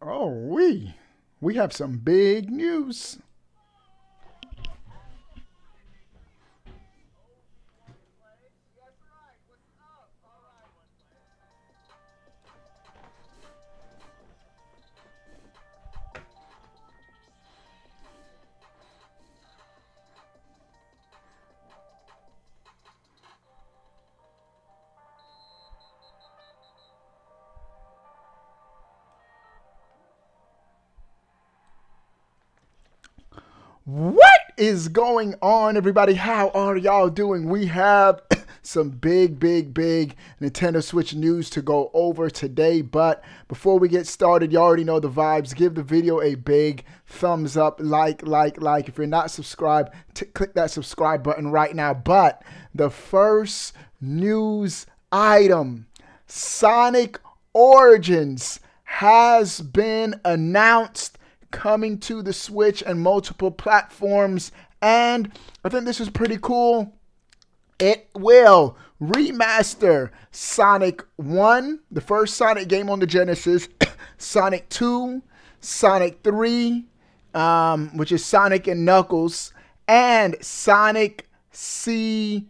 Oh, we have some big news. What is going on, everybody? How are y'all doing? We have some big Nintendo Switch news to go over today, but before we get started, you already know the vibes. Give the video a big thumbs up, like. If you're not subscribed, click that subscribe button right now. But the first news item, Sonic Origins has been announced, coming to the Switch and multiple platforms, and I think this is pretty cool. It will remaster Sonic 1, the first Sonic game on the Genesis, Sonic 2, Sonic 3, which is Sonic and Knuckles, and Sonic CD.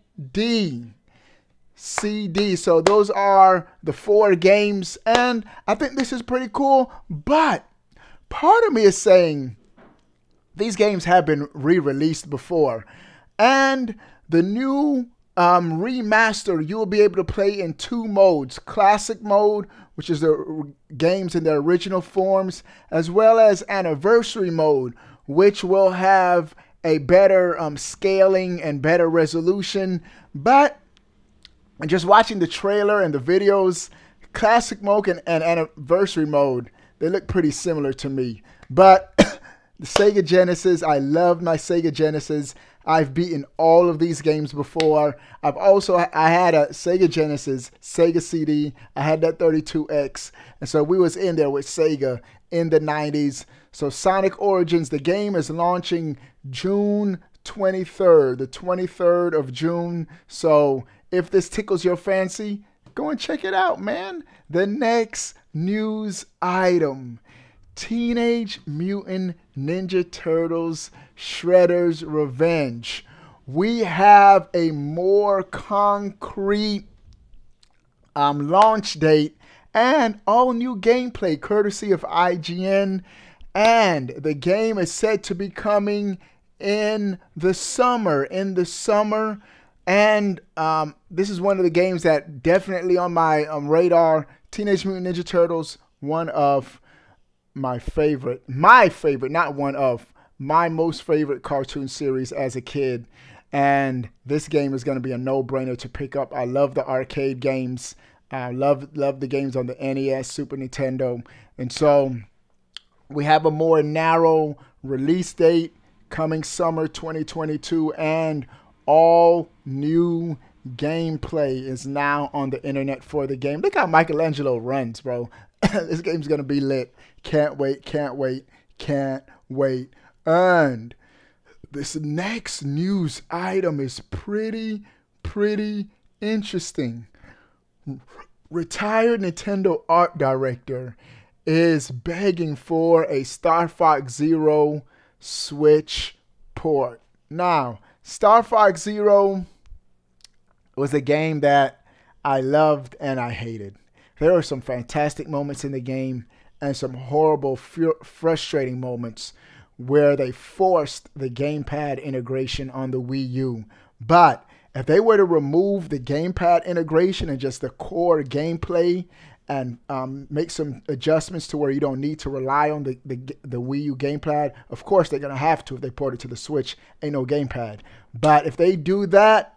So those are the four games, and I think this is pretty cool, but part of me is saying these games have been re-released before, and the new remaster, you will be able to play in two modes: classic mode, which is the games in their original forms, as well as anniversary mode, which will have a better scaling and better resolution. But just watching the trailer and the videos, classic mode and anniversary mode, they look pretty similar to me. But the Sega Genesis, I love my Sega Genesis. I've beaten all of these games before. I had a Sega Genesis, Sega CD. I had that 32X. And so we was in there with Sega in the 90s. So Sonic Origins, the game is launching June 23rd, the 23rd of June. So if this tickles your fancy, go and check it out, man. The next news item, Teenage Mutant Ninja Turtles: Shredder's Revenge. We have a more concrete launch date and all new gameplay courtesy of IGN, and the game is said to be coming in the summer, and this is one of the games that definitely on my radar. Teenage Mutant Ninja Turtles, one of my favorite, not one of, my most favorite cartoon series as a kid. And this game is going to be a no-brainer to pick up. I love the arcade games. I love the games on the NES, Super Nintendo. And so we have a more narrow release date coming summer 2022, and all new gameplay is now on the internet for the game. Look how Michelangelo runs, bro. This game's gonna be lit. Can't wait, can't wait, can't wait. And this next news item is pretty interesting. Retired Nintendo art director is begging for a Star Fox Zero Switch port. Now, Star Fox Zero was a game that I loved and I hated. There were some fantastic moments in the game and some horrible, frustrating moments where they forced the gamepad integration on the Wii U. But if they were to remove the gamepad integration and just the core gameplay and make some adjustments to where you don't need to rely on the Wii U gamepad, of course they're going to have to if they port it to the Switch. Ain't no gamepad. But if they do that,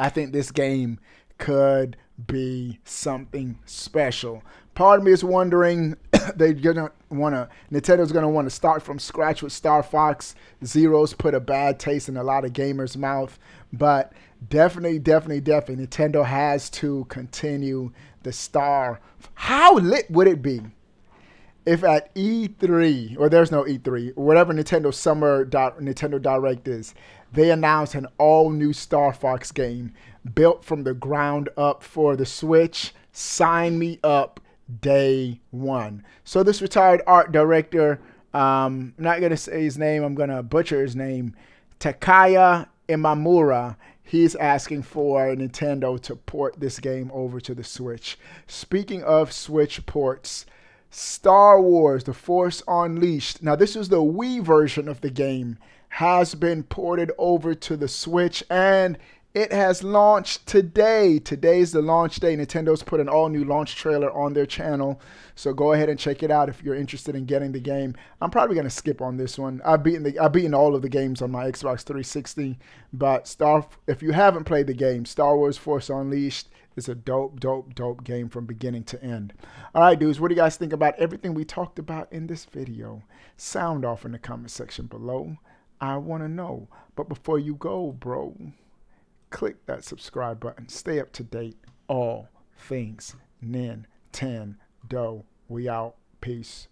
I think this game could be something special. Part of me is wondering, Nintendo's gonna want to start from scratch with Star Fox Zero's, put a bad taste in a lot of gamers' mouth, but definitely Nintendo has to continue the Star. How lit would it be if at E3, or there's no E3, whatever Nintendo Summer Nintendo Direct is, they announced an all-new Star Fox game built from the ground up for the Switch? Sign me up. day one. So this retired art director, I'm not going to say his name, I'm going to butcher his name, Takaya Imamura, he's asking for Nintendo to port this game over to the Switch. Speaking of Switch ports, Star Wars: The Force Unleashed, now this is the Wii version of the game, has been ported over to the Switch, and it has launched today. Today's the launch day. Nintendo's put an all-new launch trailer on their channel, so go ahead and check it out if you're interested in getting the game. I'm probably going to skip on this one. I've beaten all of the games on my Xbox 360, but if you haven't played the game, Star Wars: Force Unleashed is a dope game from beginning to end. All right, dudes, what do you guys think about everything we talked about in this video? Sound off in the comment section below. I want to know. But before you go, bro, click that subscribe button. Stay up to date. All things Nintendo. We out. Peace.